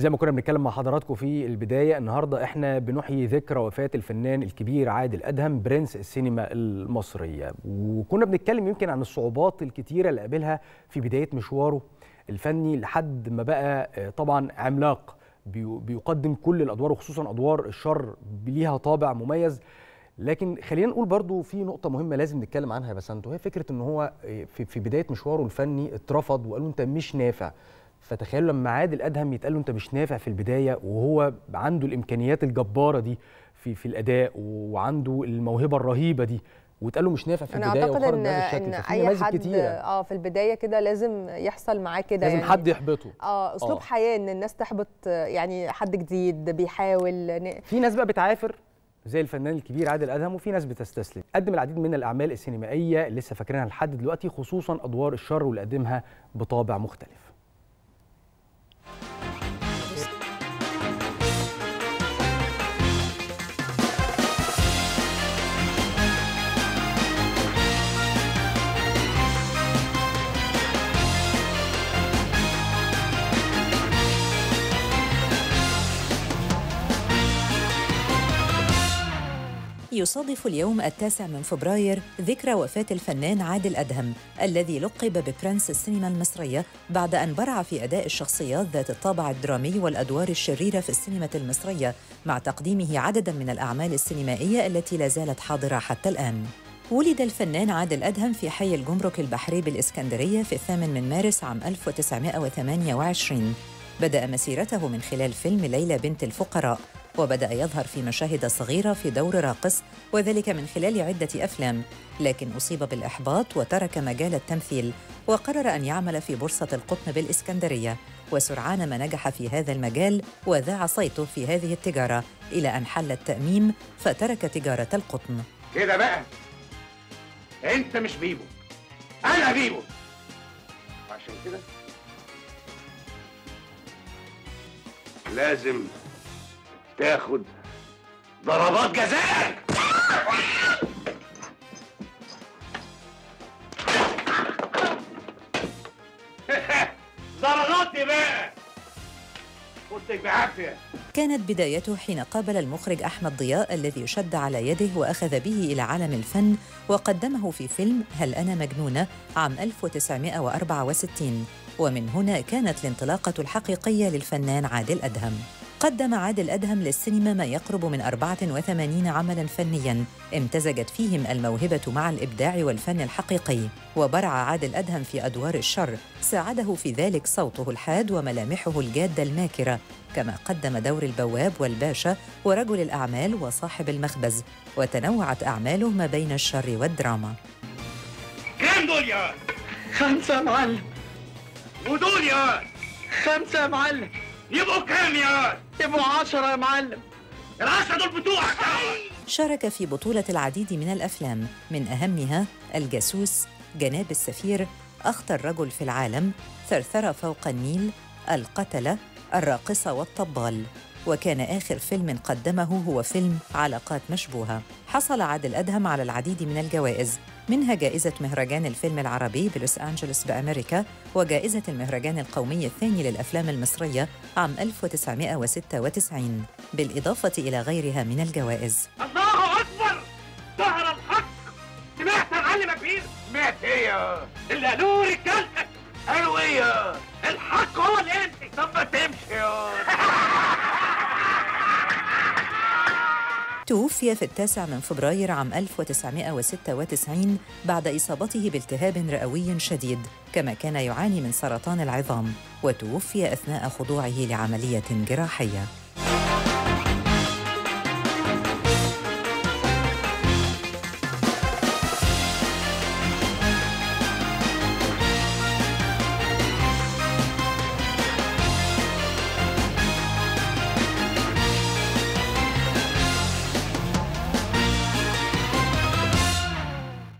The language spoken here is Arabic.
زي ما كنا بنتكلم مع حضراتكم في البداية، النهاردة احنا بنحيي ذكرى وفاة الفنان الكبير عادل أدهم برنس السينما المصرية، وكنا بنتكلم يمكن عن الصعوبات الكتيرة اللي قابلها في بداية مشواره الفني لحد ما بقى طبعا عملاق بيقدم كل الأدوار وخصوصا أدوار الشر ليها طابع مميز. لكن خلينا نقول برضو في نقطة مهمة لازم نتكلم عنها يا بسنت، وهي فكرة ان هو في بداية مشواره الفني اترفض وقالوا انت مش نافع. فتخيلوا لما عادل أدهم يتقال له انت مش نافع في البداية وهو عنده الإمكانيات الجبارة دي في الأداء وعنده الموهبة الرهيبة دي واتقال له مش نافع في البدايه. انا اعتقد ان اي حد في البدايه كده لازم يحصل معاه كده، لازم حد يحبطه، اسلوب حياه ان الناس تحبط يعني حد جديد بيحاول. في ناس بقى بتعافر زي الفنان الكبير عادل أدهم، وفي ناس بتستسلم. قدم العديد من الأعمال السينمائية لسه فاكرينها لحد دلوقتي، خصوصا أدوار الشر واللي قدمها بطابع مختلف. يصادف اليوم 9 فبراير ذكرى وفاة الفنان عادل أدهم الذي لقب ببرنس السينما المصرية بعد أن برع في أداء الشخصيات ذات الطابع الدرامي والأدوار الشريرة في السينما المصرية، مع تقديمه عدداً من الأعمال السينمائية التي لا زالت حاضرة حتى الآن. ولد الفنان عادل أدهم في حي الجمرك البحري بالإسكندرية في 8 مارس عام 1928. بدأ مسيرته من خلال فيلم ليلى بنت الفقراء، وبدأ يظهر في مشاهد صغيرة في دور راقص، وذلك من خلال عدة أفلام، لكن أصيب بالإحباط وترك مجال التمثيل وقرر أن يعمل في بورصة القطن بالإسكندرية، وسرعان ما نجح في هذا المجال وذاع صيته في هذه التجارة إلى أن حل التأميم فترك تجارة القطن. كده بقى أنت مش بيبو، أنا بيبو، عشان كده لازم تاخد ضربات جزاء. ضرباتني بقى قلتك بعافيه. كانت بدايته حين قابل المخرج أحمد ضياء الذي شد على يده وأخذ به إلى عالم الفن وقدمه في فيلم هل أنا مجنونة عام 1964، ومن هنا كانت الانطلاقة الحقيقية للفنان عادل أدهم. قدم عادل أدهم للسينما ما يقرب من 84 عملاً فنياً امتزجت فيهم الموهبة مع الإبداع والفن الحقيقي، وبرع عادل أدهم في أدوار الشر ساعده في ذلك صوته الحاد وملامحه الجادة الماكرة، كما قدم دور البواب والباشا ورجل الأعمال وصاحب المخبز، وتنوعت أعماله ما بين الشر والدراما. كام دول يا 5 يا معلم؟ ودول يا 5 يا معلم؟ يبقوا كام يا؟ يبقوا 10 يا معلم. ال10 دول بتوعك. شارك في بطولة العديد من الأفلام، من أهمها الجاسوس، جناب السفير، أخطر رجل في العالم، ثرثرة فوق النيل، القتلة، الراقصة والطبال. وكان آخر فيلم قدمه هو فيلم علاقات مشبوهة. حصل عادل أدهم على العديد من الجوائز، منها جائزة مهرجان الفيلم العربي بلوس أنجلوس بأمريكا، وجائزة المهرجان القومي الثاني للأفلام المصرية عام 1996، بالإضافة إلى غيرها من الجوائز. الله أكبر، ظهر الحق. سمعت يا معلم كبير؟ سمعت إيه؟ اللي قالوه رجالتك. قالوا إيه؟ الحق هو اللي يمشي. طب ما تمشي. توفي في 9 فبراير عام 1996 بعد إصابته بالتهاب رئوي شديد، كما كان يعاني من سرطان العظام، وتوفي أثناء خضوعه لعملية جراحية.